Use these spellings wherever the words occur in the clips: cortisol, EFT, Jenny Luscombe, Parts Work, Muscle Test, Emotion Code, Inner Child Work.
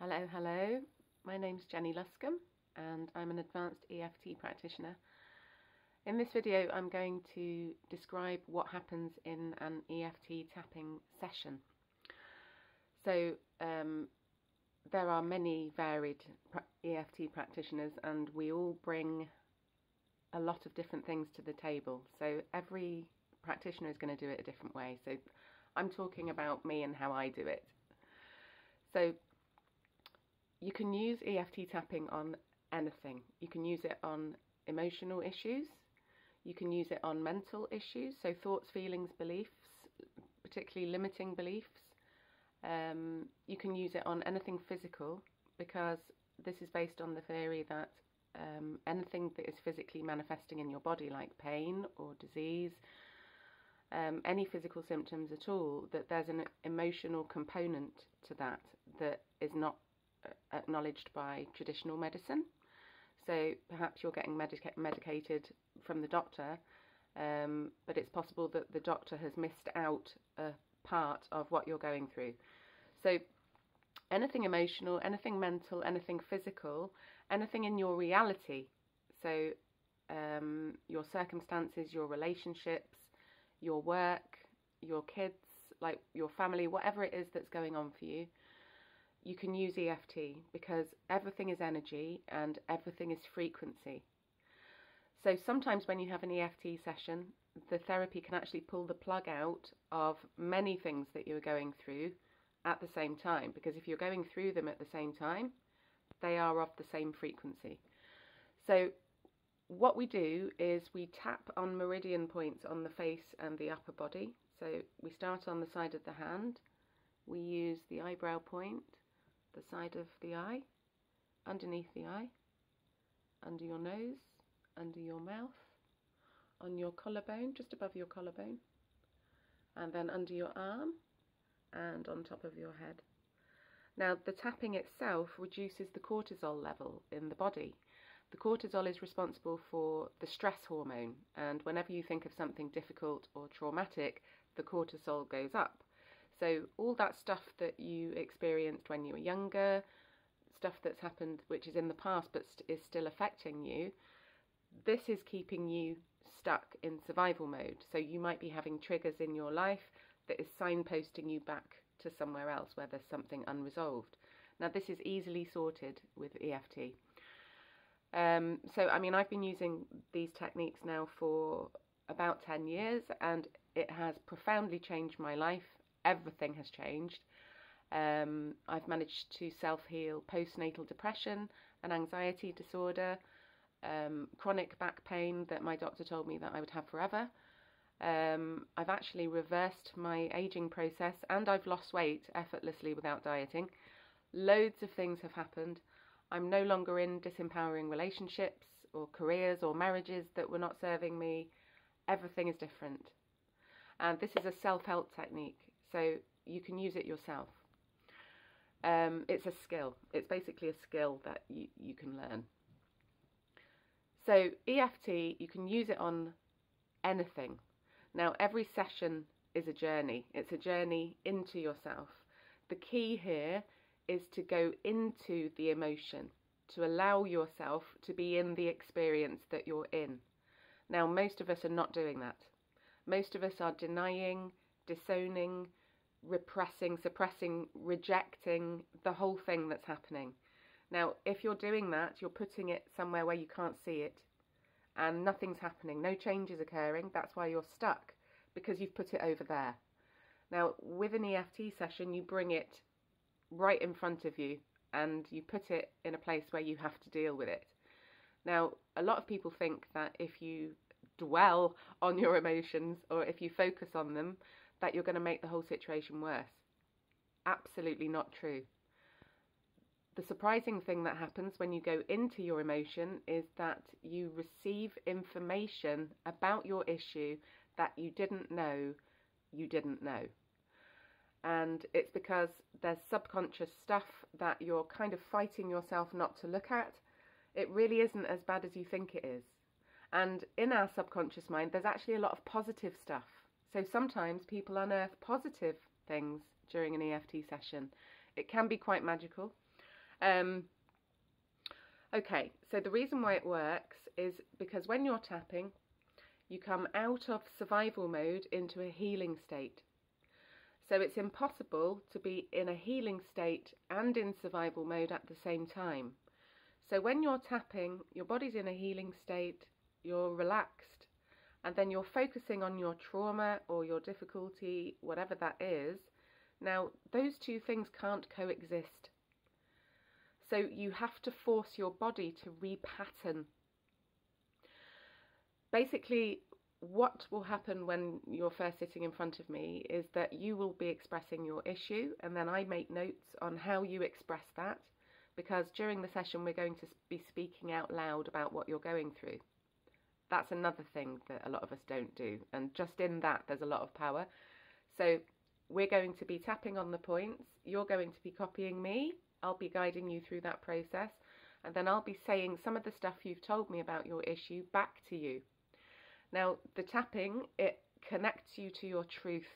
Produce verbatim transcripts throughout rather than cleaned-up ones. Hello, hello. My name's Jenny Luscombe and I'm an advanced E F T practitioner. In this video I'm going to describe what happens in an E F T tapping session. So um, there are many varied E F T practitioners and we all bring a lot of different things to the table, so every practitioner is going to do it a different way. So I'm talking about me and how I do it. So you can use E F T tapping on anything. You can use it on emotional issues, you can use it on mental issues, so thoughts, feelings, beliefs, particularly limiting beliefs. Um, you can use it on anything physical, because this is based on the theory that um, anything that is physically manifesting in your body, like pain or disease, um, any physical symptoms at all, that there's an emotional component to that that is not acknowledged by traditional medicine. So perhaps you're getting medica medicated from the doctor, um, but it's possible that the doctor has missed out a part of what you're going through. So anything emotional, anything mental, anything physical, anything in your reality, so um, your circumstances, your relationships, your work, your kids, like your family, whatever it is that's going on for you, you can use E F T, because everything is energy and everything is frequency. So sometimes when you have an E F T session, the therapy can actually pull the plug out of many things that you're going through at the same time, because if you're going through them at the same time, they are of the same frequency. So what we do is we tap on meridian points on the face and the upper body. So we start on the side of the hand, we use the eyebrow point, the side of the eye, underneath the eye, under your nose, under your mouth, on your collarbone, just above your collarbone, and then under your arm and on top of your head. Now the tapping itself reduces the cortisol level in the body. The cortisol is responsible for the stress hormone, and whenever you think of something difficult or traumatic, the cortisol goes up. So all that stuff that you experienced when you were younger, stuff that's happened which is in the past but st- is still affecting you, this is keeping you stuck in survival mode. So you might be having triggers in your life that is signposting you back to somewhere else where there's something unresolved. Now this is easily sorted with E F T. Um, so I mean, I've been using these techniques now for about ten years and it has profoundly changed my life. Everything has changed. Um, I've managed to self-heal postnatal depression, an anxiety disorder, um, chronic back pain that my doctor told me that I would have forever. Um, I've actually reversed my aging process and I've lost weight effortlessly without dieting. Loads of things have happened. I'm no longer in disempowering relationships or careers or marriages that were not serving me. Everything is different. And this is a self-help technique. So you can use it yourself. Um, it's a skill. It's basically a skill that you, you can learn. So E F T, you can use it on anything. Now every session is a journey. It's a journey into yourself. The key here is to go into the emotion, to allow yourself to be in the experience that you're in. Now most of us are not doing that. Most of us are denying, disowning, repressing, suppressing, rejecting the whole thing that's happening. Now, if you're doing that, you're putting it somewhere where you can't see it and nothing's happening, no change is occurring. That's why you're stuck, because you've put it over there. Now, with an E F T session, you bring it right in front of you and you put it in a place where you have to deal with it. Now, a lot of people think that if you dwell on your emotions or if you focus on them, that you're going to make the whole situation worse. Absolutely not true. The surprising thing that happens when you go into your emotion is that you receive information about your issue that you didn't know you didn't know. And it's because there's subconscious stuff that you're kind of fighting yourself not to look at. It really isn't as bad as you think it is. And in our subconscious mind, there's actually a lot of positive stuff. So sometimes people unearth positive things during an E F T session. It can be quite magical. Um, okay, so the reason why it works is because when you're tapping, you come out of survival mode into a healing state. So it's impossible to be in a healing state and in survival mode at the same time. So when you're tapping, your body's in a healing state, you're relaxed, and then you're focusing on your trauma or your difficulty, whatever that is. Now, those two things can't coexist. So you have to force your body to repattern. Basically, what will happen when you're first sitting in front of me is that you will be expressing your issue, and then I make notes on how you express that, because during the session we're going to be speaking out loud about what you're going through. That's another thing that a lot of us don't do, and just in that there's a lot of power. So we're going to be tapping on the points, you're going to be copying me, I'll be guiding you through that process, and then I'll be saying some of the stuff you've told me about your issue back to you. Now, the tapping, it connects you to your truth.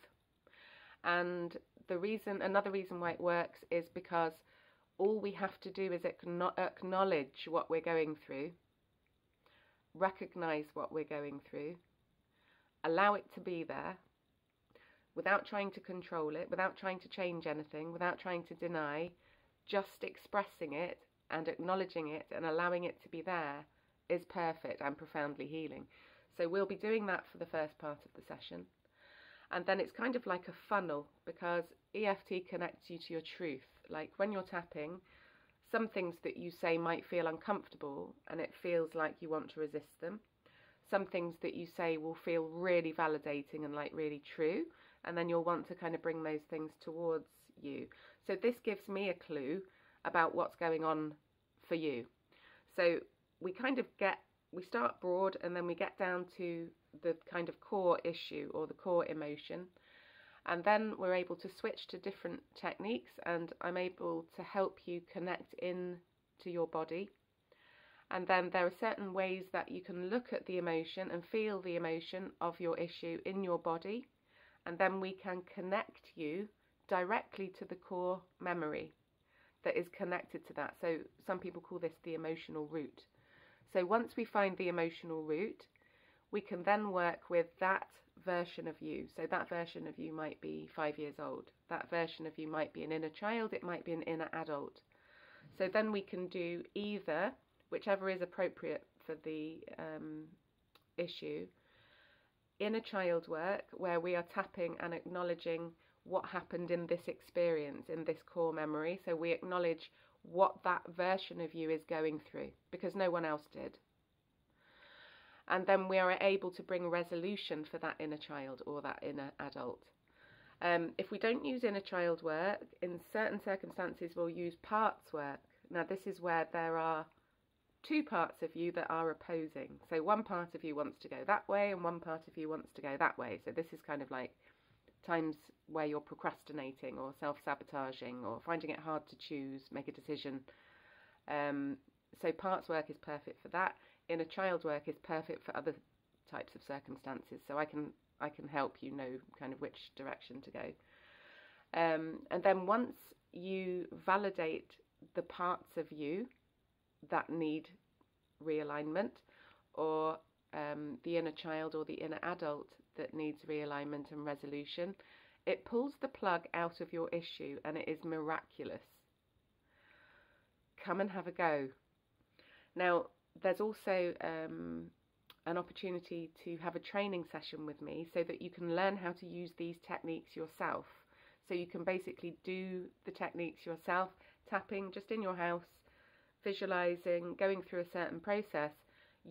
And the reason, another reason why it works is because all we have to do is acknowledge what we're going through, recognize what we're going through, allow it to be there, without trying to control it, without trying to change anything, without trying to deny, just expressing it and acknowledging it and allowing it to be there is perfect and profoundly healing. So we'll be doing that for the first part of the session. And then it's kind of like a funnel, because E F T connects you to your truth. Like when you're tapping, some things that you say might feel uncomfortable and it feels like you want to resist them. Some things that you say will feel really validating and like really true. And then you'll want to kind of bring those things towards you. So this gives me a clue about what's going on for you. So we kind of get We start broad and then we get down to the kind of core issue or the core emotion, and then we're able to switch to different techniques, and I'm able to help you connect in to your body. And then there are certain ways that you can look at the emotion and feel the emotion of your issue in your body, and then we can connect you directly to the core memory that is connected to that. So some people call this the emotional root. So once we find the emotional root, we can then work with that version of you. So that version of you might be five years old. That version of you might be an inner child. It might be an inner adult. So then we can do either, whichever is appropriate for the um, issue, inner child work, where we are tapping and acknowledging what happened in this experience, in this core memory. So we acknowledge what that version of you is going through, because no one else did. And then we are able to bring resolution for that inner child or that inner adult. Um, if we don't use inner child work, in certain circumstances we'll use parts work. Now this is where there are two parts of you that are opposing. So one part of you wants to go that way and one part of you wants to go that way. So this is kind of like times where you're procrastinating or self-sabotaging or finding it hard to choose, make a decision. Um, so parts work is perfect for that. Inner child work is perfect for other types of circumstances. So I can I can help you know kind of which direction to go. Um, and then once you validate the parts of you that need realignment, or Um, the inner child or the inner adult that needs realignment and resolution, it pulls the plug out of your issue, and it is miraculous. Come and have a go. Now, there's also um, an opportunity to have a training session with me so that you can learn how to use these techniques yourself. So you can basically do the techniques yourself, tapping just in your house, visualizing, going through a certain process.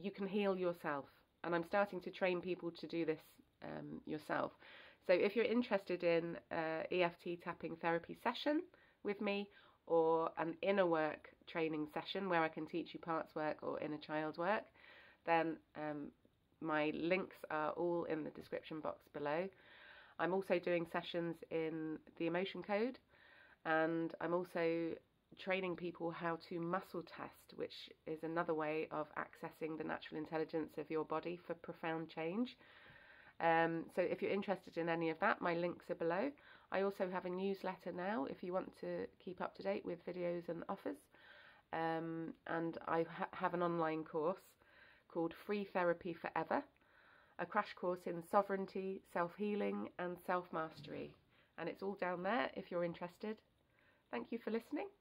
You can heal yourself, and I'm starting to train people to do this um, yourself. So if you're interested in uh, E F T tapping therapy session with me, or an inner work training session where I can teach you parts work or inner child work, then um, my links are all in the description box below. I'm also doing sessions in the Emotion Code, and I'm also training people how to muscle test, which is another way of accessing the natural intelligence of your body for profound change. Um, so if you're interested in any of that, my links are below. I also have a newsletter now if you want to keep up to date with videos and offers. Um, and I ha have an online course called Free Therapy Forever, a crash course in sovereignty, self-healing and self-mastery. And it's all down there if you're interested. Thank you for listening.